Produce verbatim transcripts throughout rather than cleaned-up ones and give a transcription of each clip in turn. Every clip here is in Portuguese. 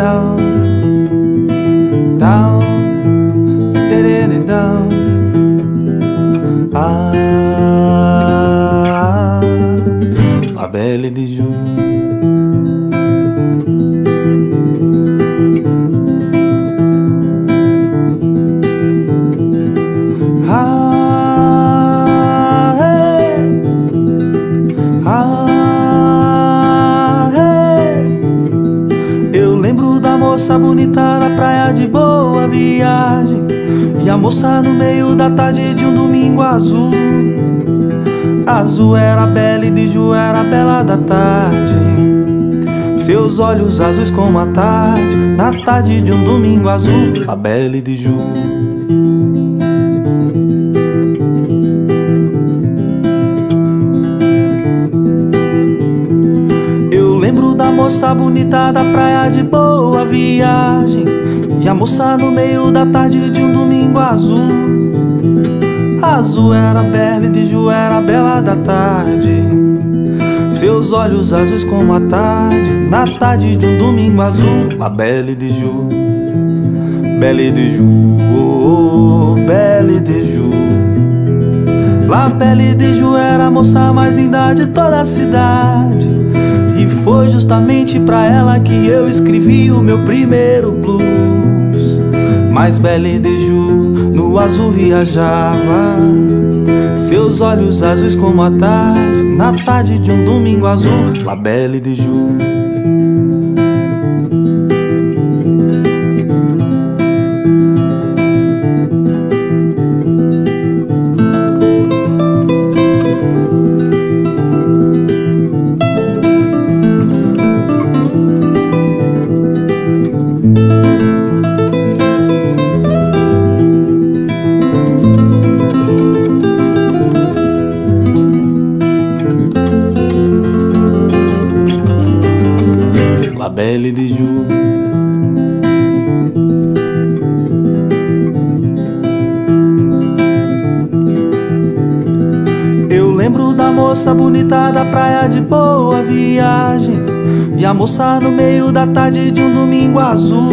down, down, down, down. Ah, la belle de June. Moça bonita na praia de Boa Viagem, e a moça no meio da tarde de um domingo azul. Azul era a pele de Ju, era a bela da tarde. Seus olhos azuis como a tarde, na tarde de um domingo azul, a belle de Ju. Eu lembro da moça bonita da praia de Boa Viagem, e a moça no meio da tarde de um domingo azul. Azul era a pele de Ju, era a bela da tarde. Seus olhos azuis como a tarde, na tarde de um domingo azul, a belle de Ju, belle de Ju, oh, oh, belle de Ju. La belle de Ju era a moça mais linda de toda a cidade. E foi justamente pra ela que eu escrevi o meu primeiro blues. Mas Belle de Ju no azul viajava, seus olhos azuis como a tarde, na tarde de um domingo azul, La Belle de Ju. Moça bonita da praia de Boa Viagem, e a moça no meio da tarde de um domingo azul.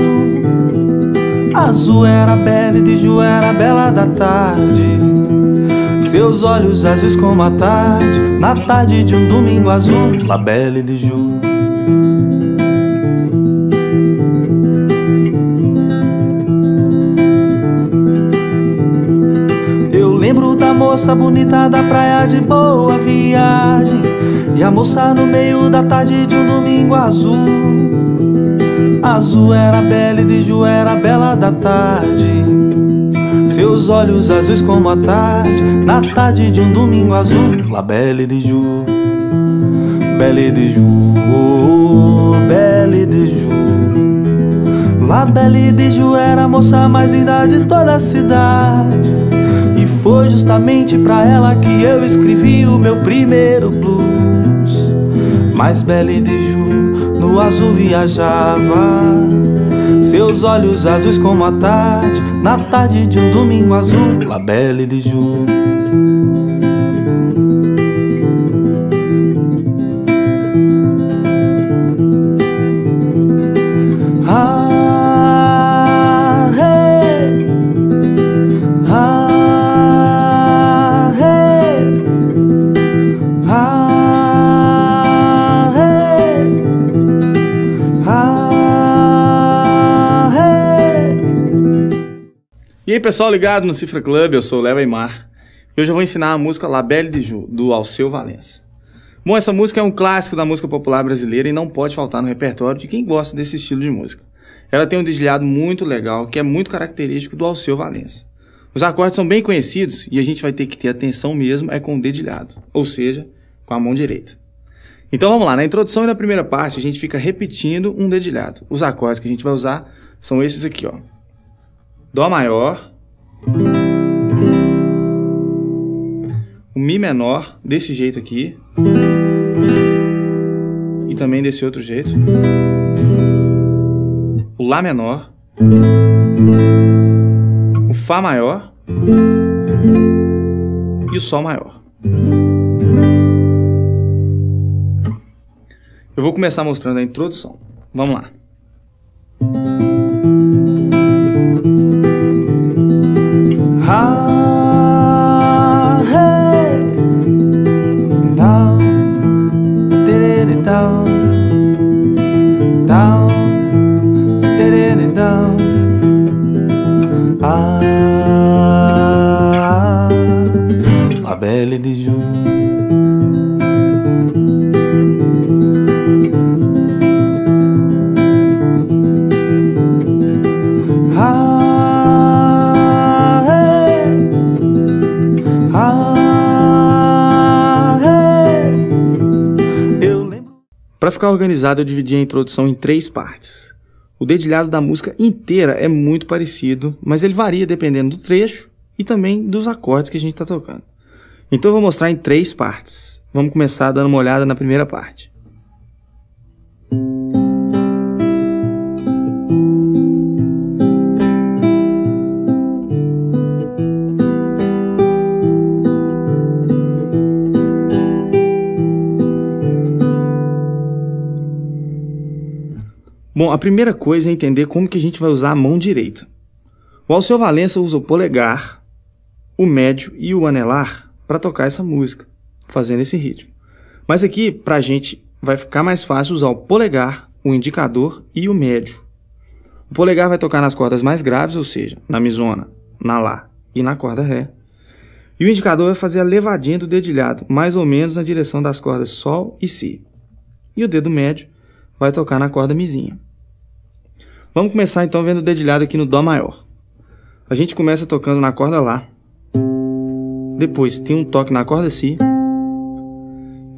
Azul era a belle de Ju, era a bela da tarde. Seus olhos azuis como a tarde, na tarde de um domingo azul, La Belle de Ju. Moça bonita da praia de Boa Viagem, e a moça no meio da tarde de um domingo azul. Azul era a belle de Ju, era a bela da tarde. Seus olhos azuis como a tarde, na tarde de um domingo azul, La belle de Ju, belle de Ju, oh, oh, belle de Ju. La belle de Ju era a moça mais linda de toda a cidade. Foi justamente pra ela que eu escrevi o meu primeiro blues. Mas Belle de Ju no azul viajava, seus olhos azuis como a tarde, na tarde de um domingo azul, La Belle de Ju. E aí pessoal ligado no Cifra Club, eu sou o Leo Eymard e hoje eu vou ensinar a música La Belle de Ju, do Alceu Valença. Bom, essa música é um clássico da música popular brasileira e não pode faltar no repertório de quem gosta desse estilo de música. Ela tem um dedilhado muito legal, que é muito característico do Alceu Valença. Os acordes são bem conhecidos e a gente vai ter que ter atenção mesmo é com o dedilhado, ou seja, com a mão direita. Então vamos lá, na introdução e na primeira parte a gente fica repetindo um dedilhado. Os acordes que a gente vai usar são esses aqui, ó. Dó maior, o Mi menor, desse jeito aqui, e também desse outro jeito, o Lá menor, o Fá maior e o Sol maior. Eu vou começar mostrando a introdução. Vamos lá. down, down, down. Ah, la belle de June. Para ficar organizado, eu dividi a introdução em três partes. O dedilhado da música inteira é muito parecido, mas ele varia dependendo do trecho e também dos acordes que a gente está tocando. Então eu vou mostrar em três partes. Vamos começar dando uma olhada na primeira parte. Bom, a primeira coisa é entender como que a gente vai usar a mão direita. O Alceu Valença usa o polegar, o médio e o anelar para tocar essa música, fazendo esse ritmo. Mas aqui, para a gente, vai ficar mais fácil usar o polegar, o indicador e o médio. O polegar vai tocar nas cordas mais graves, ou seja, na mizona, na lá e na corda ré. E o indicador vai fazer a levadinha do dedilhado, mais ou menos na direção das cordas sol e si. E o dedo médio vai tocar na corda mizinha. Vamos começar então vendo o dedilhado aqui no Dó maior. A gente começa tocando na corda Lá, depois tem um toque na corda Si,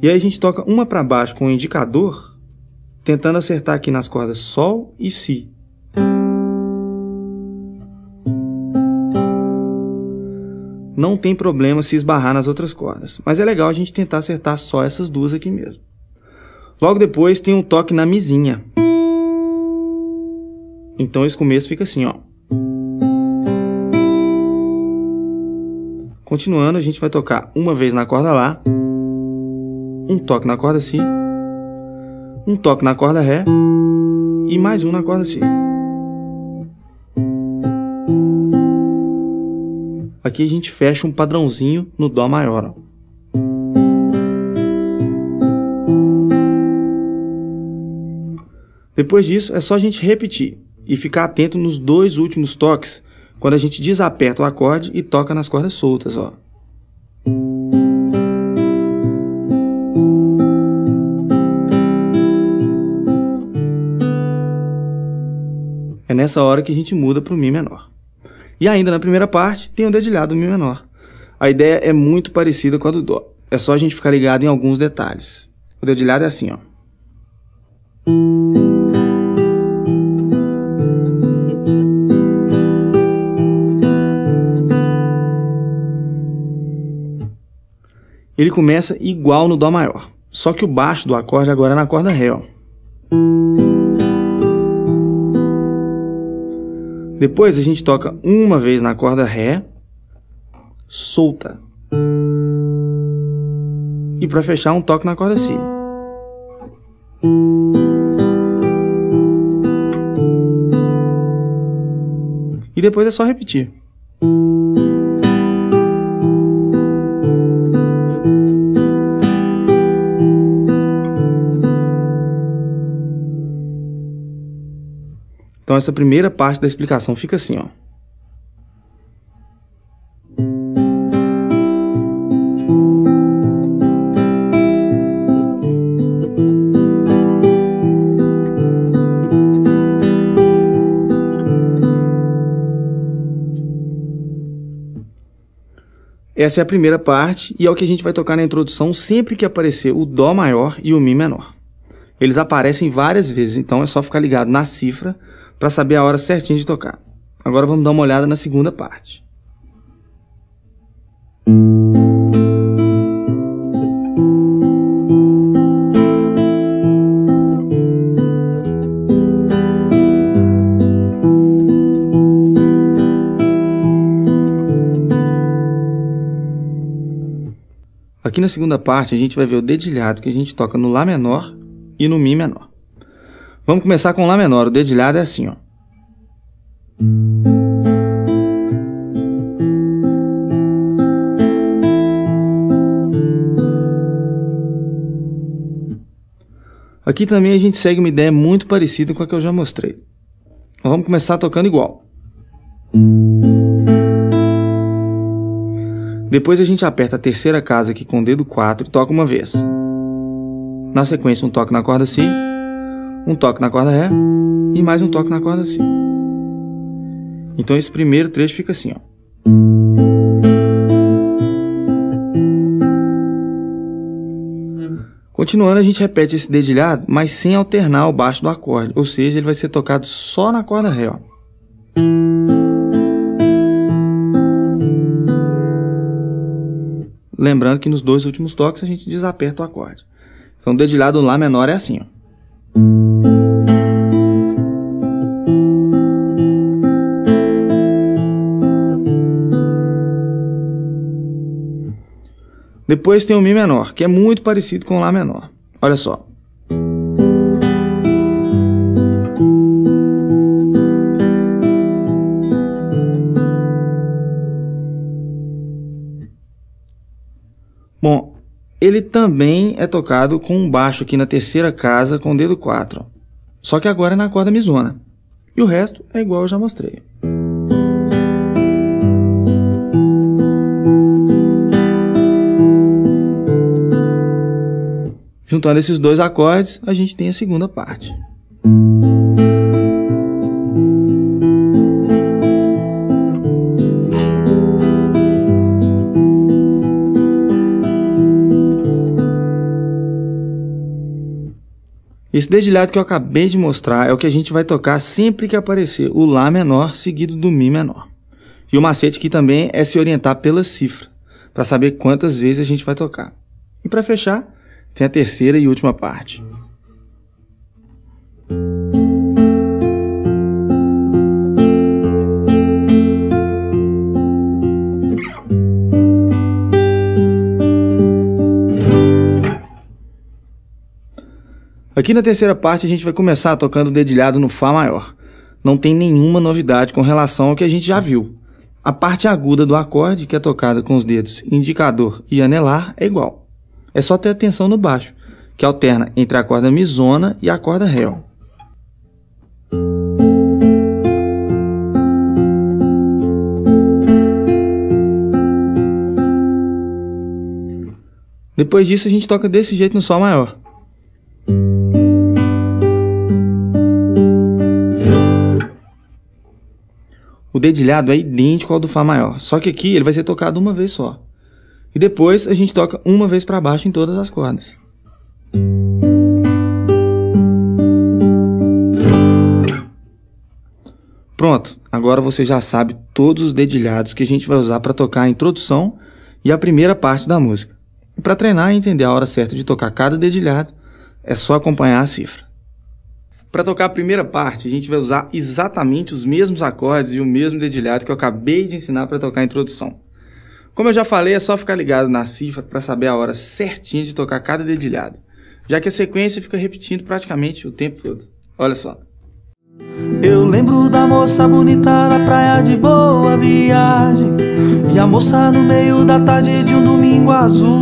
e aí a gente toca uma para baixo com o indicador, tentando acertar aqui nas cordas Sol e Si. Não tem problema se esbarrar nas outras cordas, mas é legal a gente tentar acertar só essas duas aqui mesmo. Logo depois tem um toque na mizinha. Então esse começo fica assim, ó. Continuando, a gente vai tocar uma vez na corda Lá, um toque na corda Si, um toque na corda Ré e mais um na corda Si. Aqui a gente fecha um padrãozinho no Dó maior, ó. Depois disso, é só a gente repetir e ficar atento nos dois últimos toques, quando a gente desaperta o acorde e toca nas cordas soltas, ó. É nessa hora que a gente muda para o Mi menor. E ainda na primeira parte, tem o dedilhado do Mi menor. A ideia é muito parecida com a do Dó. É só a gente ficar ligado em alguns detalhes. O dedilhado é assim, ó. Ele começa igual no Dó maior, só que o baixo do acorde agora é na corda Ré, ó. Depois a gente toca uma vez na corda Ré, solta. E para fechar, um toque na corda Si. E depois é só repetir. Então essa primeira parte da explicação fica assim, ó. Essa é a primeira parte e é o que a gente vai tocar na introdução sempre que aparecer o Dó maior e o Mi menor. Eles aparecem várias vezes, então é só ficar ligado na cifra para saber a hora certinha de tocar. Agora vamos dar uma olhada na segunda parte. Aqui na segunda parte a gente vai ver o dedilhado que a gente toca no Lá menor e no Mi menor. Vamos começar com Lá menor, o dedilhado é assim, ó. Aqui também a gente segue uma ideia muito parecida com a que eu já mostrei. Nós vamos começar tocando igual. Depois a gente aperta a terceira casa aqui com o dedo quatro e toca uma vez. Na sequência, um toque na corda Si, um toque na corda Ré e mais um toque na corda Si. Então esse primeiro trecho fica assim, ó. Continuando, a gente repete esse dedilhado, mas sem alternar o baixo do acorde, ou seja, ele vai ser tocado só na corda Ré, ó. Lembrando que nos dois últimos toques a gente desaperta o acorde. Então o dedilhado Lá menor é assim, ó. Depois tem o Mi menor, que é muito parecido com o Lá menor. Olha só. Bom, ele também é tocado com um baixo aqui na terceira casa com o dedo quatro. Só que agora é na corda Mizona. E o resto é igual eu já mostrei. Juntando esses dois acordes, a gente tem a segunda parte. Esse dedilhado que eu acabei de mostrar é o que a gente vai tocar sempre que aparecer o Lá menor seguido do Mi menor. E o macete aqui também é se orientar pela cifra, para saber quantas vezes a gente vai tocar. E para fechar, tem a terceira e última parte. Aqui na terceira parte a gente vai começar tocando o dedilhado no Fá maior. Não tem nenhuma novidade com relação ao que a gente já viu. A parte aguda do acorde, que é tocada com os dedos indicador e anelar, é igual. É só ter atenção no baixo, que alterna entre a corda Mizona e a corda Ré. Depois disso a gente toca desse jeito no Sol maior. O dedilhado é idêntico ao do Fá maior, só que aqui ele vai ser tocado uma vez só. E depois a gente toca uma vez para baixo em todas as cordas. Pronto, agora você já sabe todos os dedilhados que a gente vai usar para tocar a introdução e a primeira parte da música. E para treinar e entender a hora certa de tocar cada dedilhado, é só acompanhar a cifra. Para tocar a primeira parte, a gente vai usar exatamente os mesmos acordes e o mesmo dedilhado que eu acabei de ensinar para tocar a introdução. Como eu já falei, é só ficar ligado na cifra para saber a hora certinha de tocar cada dedilhado, já que a sequência fica repetindo praticamente o tempo todo. Olha só. Eu lembro da moça bonita na praia de Boa Viagem, e a moça no meio da tarde de um domingo azul.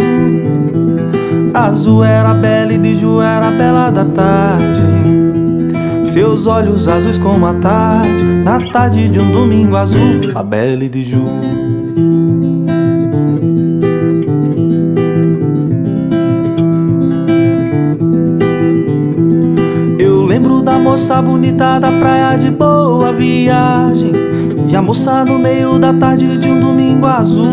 Azul era a pele de Ju, era a bela da tarde, seus olhos azuis como a tarde, na tarde de um domingo azul, a pele de Ju. Moça bonita da praia de Boa Viagem, e a moça no meio da tarde de um domingo azul.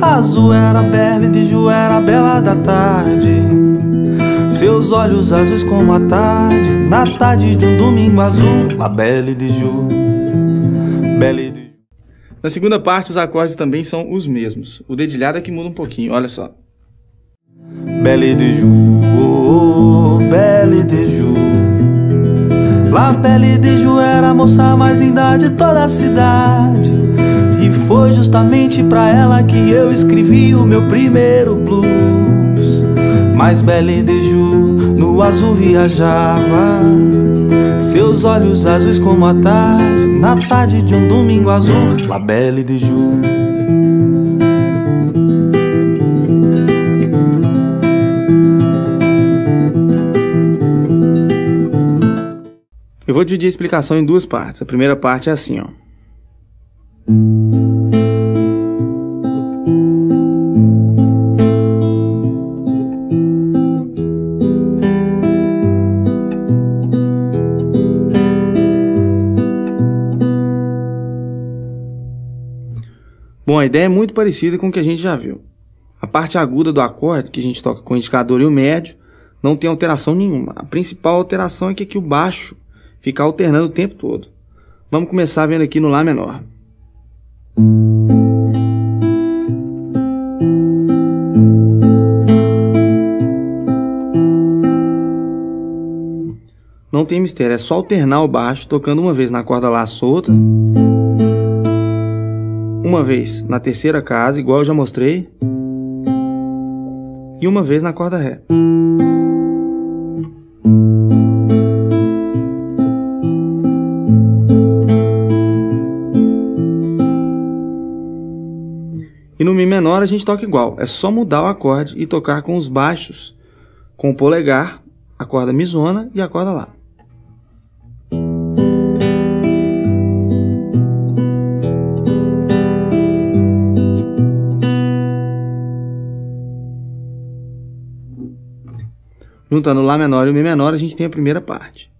Azul era a pele de Ju, era a bela da tarde, seus olhos azuis como a tarde, na tarde de um domingo azul, a belle de Ju, belle de Ju. Na segunda parte os acordes também são os mesmos. O dedilhado é que muda um pouquinho, olha só. Belle de Ju, oh, oh, belle de Ju. La Belle de Ju era a moça mais linda de toda a cidade, e foi justamente pra ela que eu escrevi o meu primeiro blues. Mas Belle de Ju no azul viajava, seus olhos azuis como a tarde, na tarde de um domingo azul, La Belle de Ju. Eu vou dividir a explicação em duas partes. A primeira parte é assim, ó. Bom, a ideia é muito parecida com o que a gente já viu. A parte aguda do acorde, que a gente toca com o indicador e o médio, não tem alteração nenhuma. A principal alteração é que aqui o baixo fica alternando o tempo todo. Vamos começar vendo aqui no Lá menor. Não tem mistério, é só alternar o baixo, tocando uma vez na corda Lá solta, uma vez na terceira casa, igual eu já mostrei, e uma vez na corda Ré. E no Mi menor a gente toca igual, é só mudar o acorde e tocar com os baixos, com o polegar, a corda Mizona e a corda Lá. Juntando o Lá menor e o Mi menor, a gente tem a primeira parte.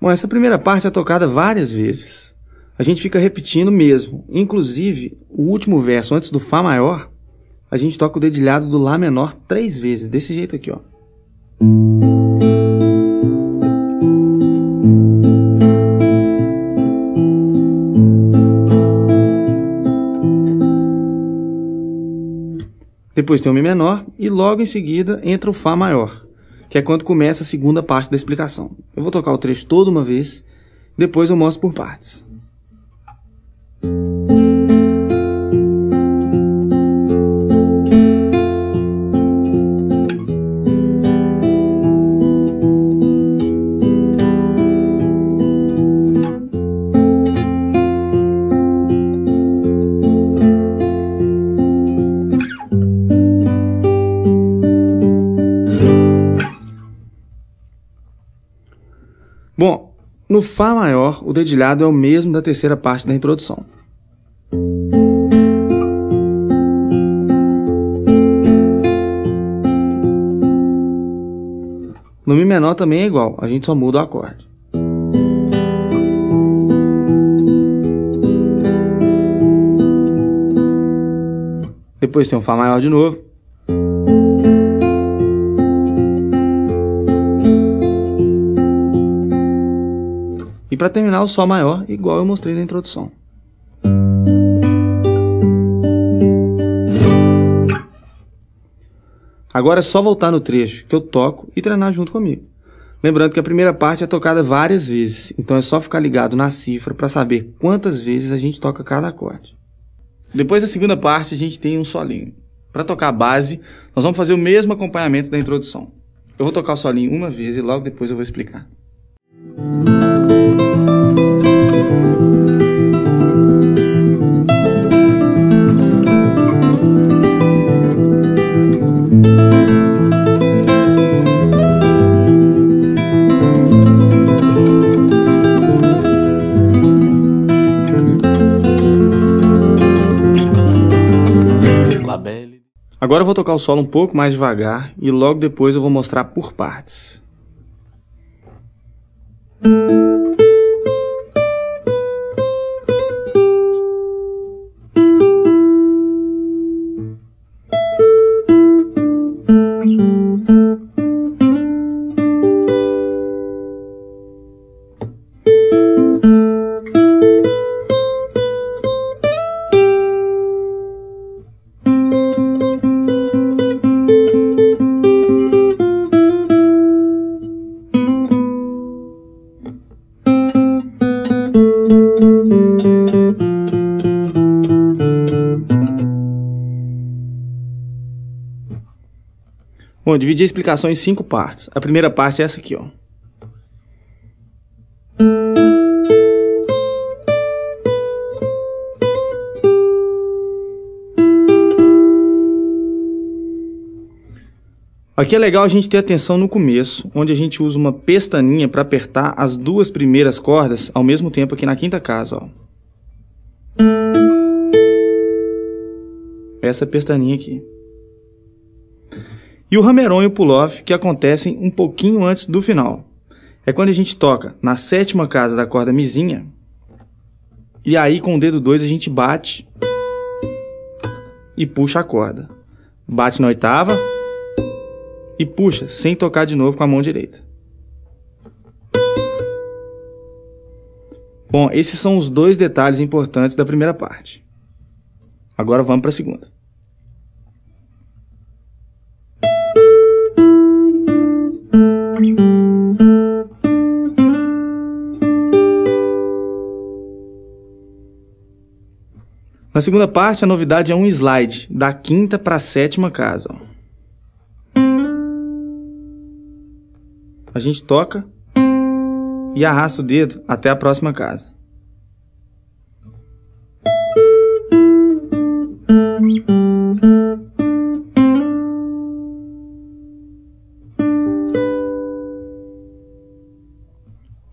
Bom, essa primeira parte é tocada várias vezes. A gente fica repetindo mesmo. Inclusive, o último verso antes do Fá maior, a gente toca o dedilhado do Lá menor três vezes, desse jeito aqui, ó. Depois tem o Mi menor e logo em seguida entra o Fá maior, que é quando começa a segunda parte da explicação. Eu vou tocar o trecho todo uma vez, depois eu mostro por partes. Bom, no Fá maior, o dedilhado é o mesmo da terceira parte da introdução. No Mi menor também é igual, a gente só muda o acorde. Depois tem o Fá maior de novo. E para terminar o Sol maior, igual eu mostrei na introdução. Agora é só voltar no trecho que eu toco e treinar junto comigo. Lembrando que a primeira parte é tocada várias vezes, então é só ficar ligado na cifra para saber quantas vezes a gente toca cada acorde. Depois da segunda parte a gente tem um solinho. Para tocar a base, nós vamos fazer o mesmo acompanhamento da introdução. Eu vou tocar o solinho uma vez e logo depois eu vou explicar. Agora eu vou tocar o solo um pouco mais devagar e logo depois eu vou mostrar por partes. Bom, dividi a explicação em cinco partes. A primeira parte é essa aqui, ó. Aqui é legal a gente ter atenção no começo, onde a gente usa uma pestaninha para apertar as duas primeiras cordas ao mesmo tempo aqui na quinta casa, ó. Essa pestaninha aqui. E o hammer-on e o pull-off que acontecem um pouquinho antes do final. É quando a gente toca na sétima casa da corda mizinha, e aí com o dedo dois a gente bate e puxa a corda. Bate na oitava e puxa sem tocar de novo com a mão direita. Bom, esses são os dois detalhes importantes da primeira parte. Agora vamos para a segunda. Na segunda parte, a novidade é um slide da quinta para a sétima casa, ó. A gente toca e arrasta o dedo até a próxima casa.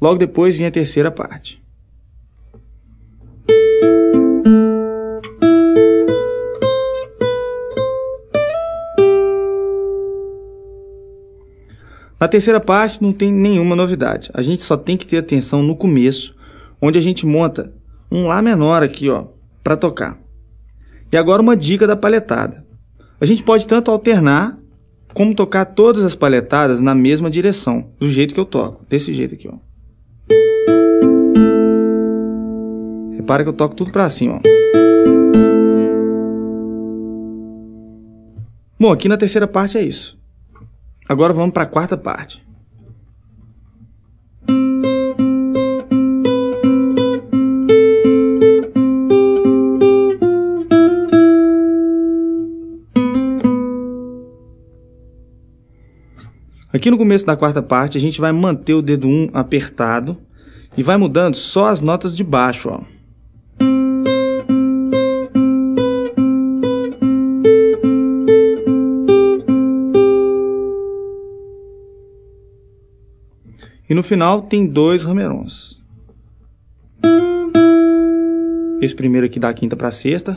Logo depois vem a terceira parte. Na terceira parte não tem nenhuma novidade, a gente só tem que ter atenção no começo, onde a gente monta um Lá menor aqui, ó, para tocar. E agora uma dica da palhetada. A gente pode tanto alternar, como tocar todas as palhetadas na mesma direção, do jeito que eu toco, desse jeito aqui, ó. Repara que eu toco tudo para cima, ó. Bom, aqui na terceira parte é isso. Agora vamos para a quarta parte. Aqui no começo da quarta parte, a gente vai manter o dedo um apertado e vai mudando só as notas de baixo, ó. E no final tem dois hammer-ons. Esse primeiro aqui da quinta para a sexta.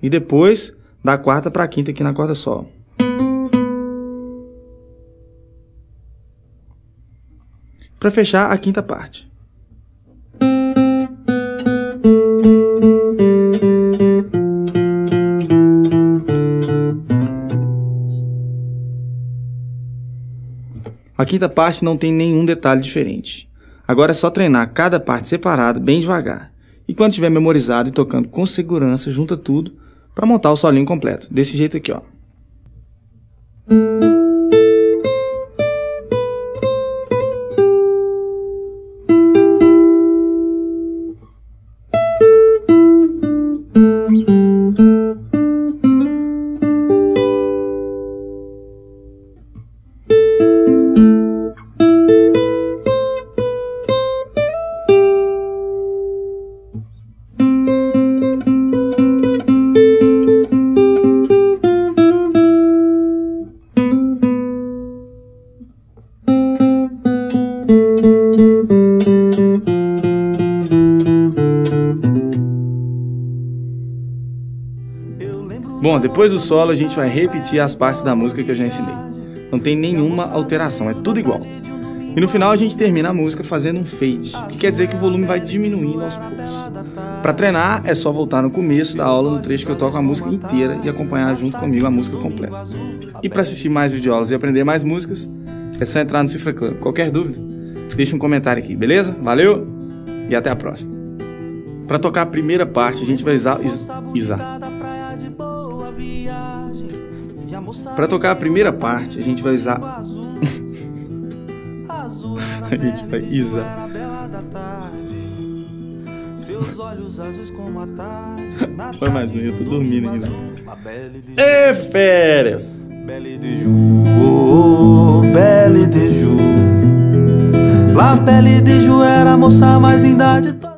E depois da quarta para a quinta aqui na corda sol. Para fechar a quinta parte. A quinta parte não tem nenhum detalhe diferente. Agora é só treinar cada parte separada bem devagar. E quando tiver memorizado e tocando com segurança, junta tudo para montar o solinho completo. Desse jeito aqui, ó. Bom, depois do solo a gente vai repetir as partes da música que eu já ensinei. Não tem nenhuma alteração, é tudo igual. E no final a gente termina a música fazendo um fade, que quer dizer que o volume vai diminuindo aos poucos. Para treinar é só voltar no começo da aula, no trecho que eu toco a música inteira e acompanhar junto comigo a música completa. E para assistir mais videoaulas e aprender mais músicas, é só entrar no Cifra Club. Qualquer dúvida, deixa um comentário aqui, beleza? Valeu e até a próxima. Para tocar a primeira parte a gente vai usar... Isar. Para tocar a primeira parte, a gente vai usar... a gente vai usar... Foi mais um, eu tô dormindo ainda. É férias! Belle de Joux, oh, Belle de Joux, La pele de joelho, a moça mais linda de todas.